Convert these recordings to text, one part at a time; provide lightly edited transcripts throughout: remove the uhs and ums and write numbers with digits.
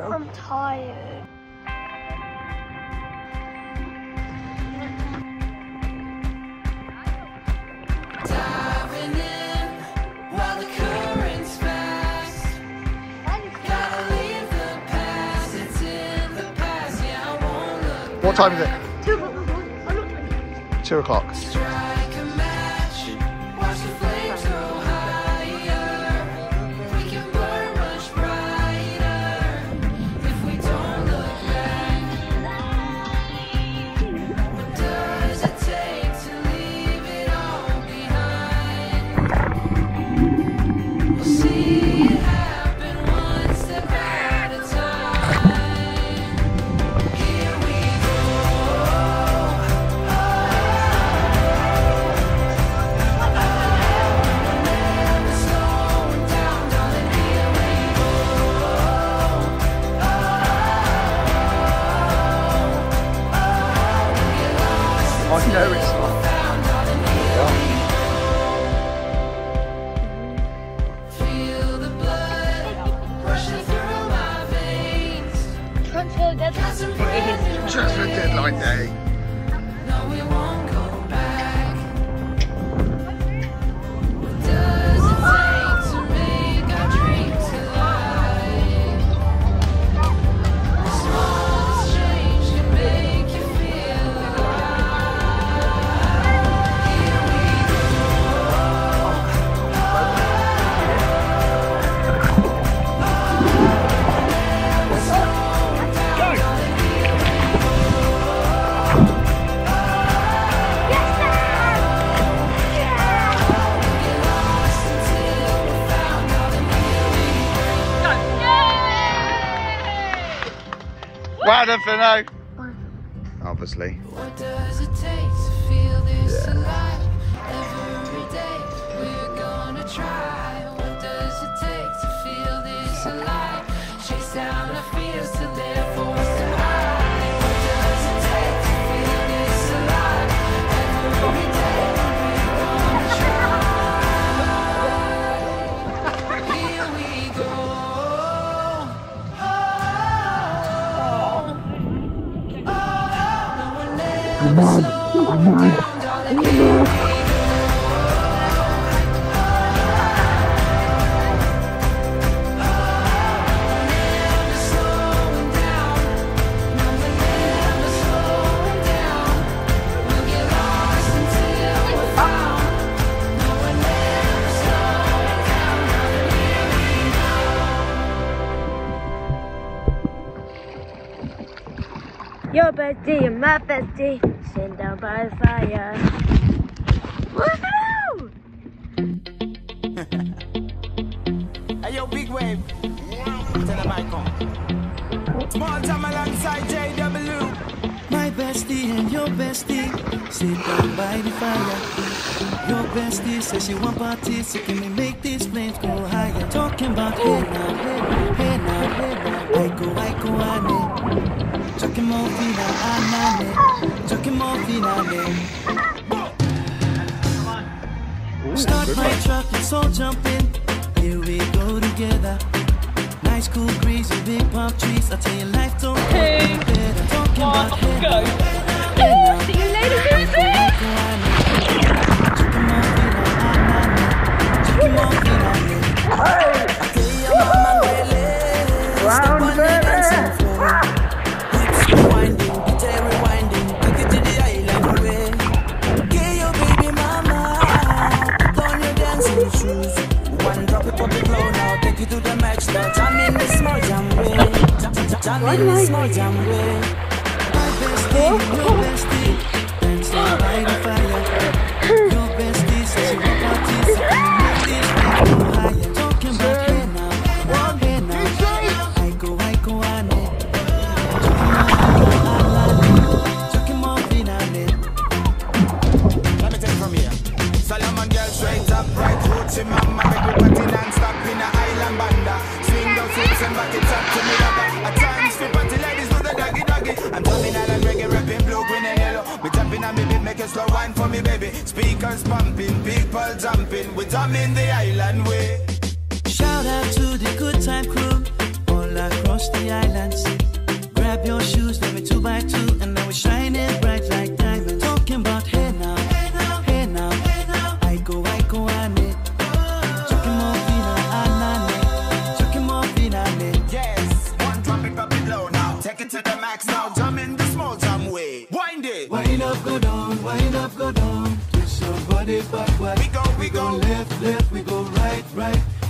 I'm tired. What time is it? 2 o'clock. 2 o'clock. I know it's not. Feel the blood rushing through my veins. Transfer deadline. Transfer deadline day. No, we won't go back. What does it take to make our dreams alive? The smallest change can make you feel alive. Well done for now. Obviously. What does it take to feel this alive? Every day we're gonna try. What does it take to feel this alive? Chase down our fears till they're forced to hide. What does it take to feel this alive? Every day we're gonna try. Here we go. Come on, come on, come on. Your birthday and my birthday, sitting down by the fire. Woohoo! Hey yo, big wave. Tell them I come. Small time alongside JW. My bestie and your bestie, sit down by the fire. Your bestie says she want parties, so can we make these flames go higher? Talking about hey now, hey now, hey now, I go, I need. Chucking more feet on anane. Chucking more feet on anane. Start my truck, let's all jump in. Here we go together. Nice, cool breeze with big palm trees. I tell you, life don't get better. Talking about go. See you later, slow wine for me, baby. Speakers pumping, people jumping. We're drumming the island way. Shout out to the good time crew all across the island.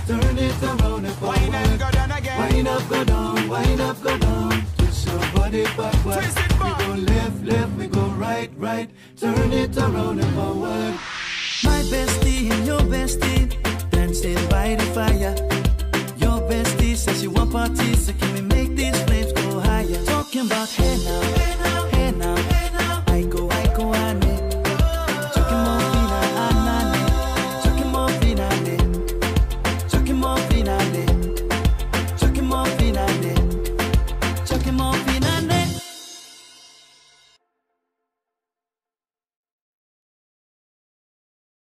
Turn it around and forward. Wind up, go down again. Wind up, go down. Wind up, go down. Twist your body backward. Twist it back. We go left, left. We go right, right. Turn it around and forward. My bestie and your bestie dancing by the fire.